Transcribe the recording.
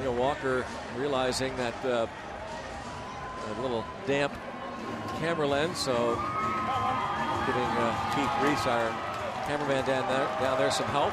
Neil Walker realizing that a little damp camera lens, so giving Keith Reese, our cameraman down there, some help.